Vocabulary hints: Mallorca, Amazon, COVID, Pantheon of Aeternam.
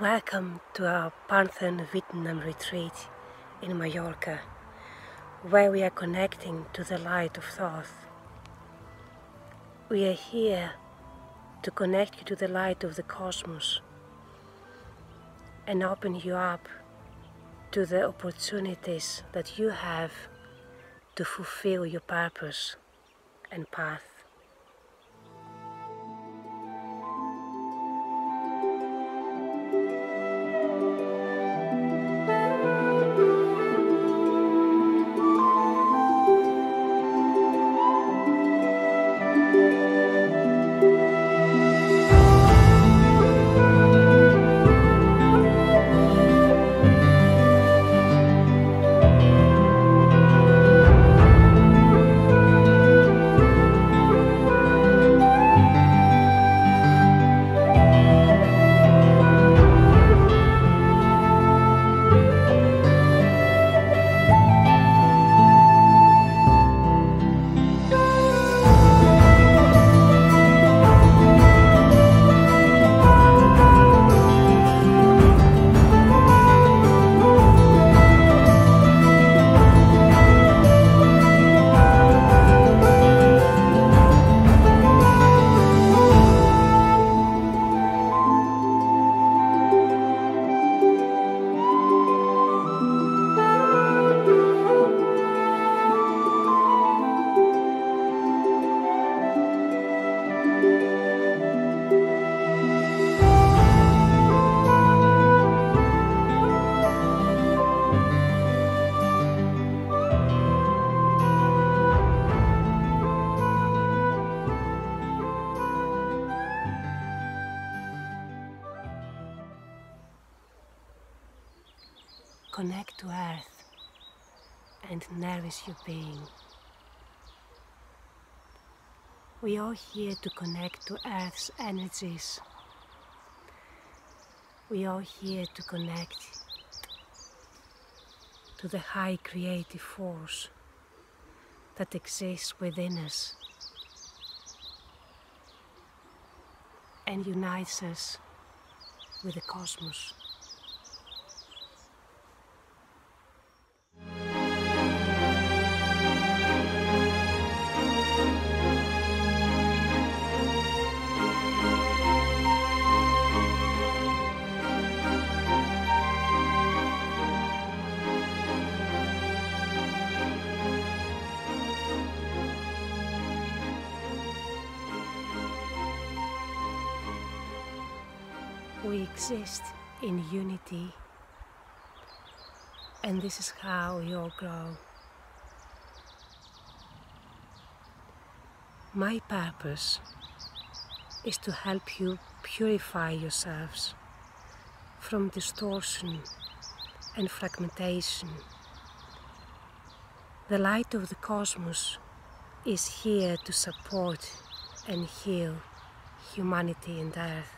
Welcome to our Pantheon of Aeternam retreat in Mallorca, where we are connecting to the light of thought. We are here to connect you to the light of the cosmos and open you up to the opportunities that you have to fulfill your purpose and path. Connect to Earth and nourish your being. We are here to connect to Earth's energies. We are here to connect to the high creative force that exists within us and unites us with the cosmos. We exist in unity, and this is how we all grow. My purpose is to help you purify yourselves from distortion and fragmentation. The light of the cosmos is here to support and heal humanity and Earth.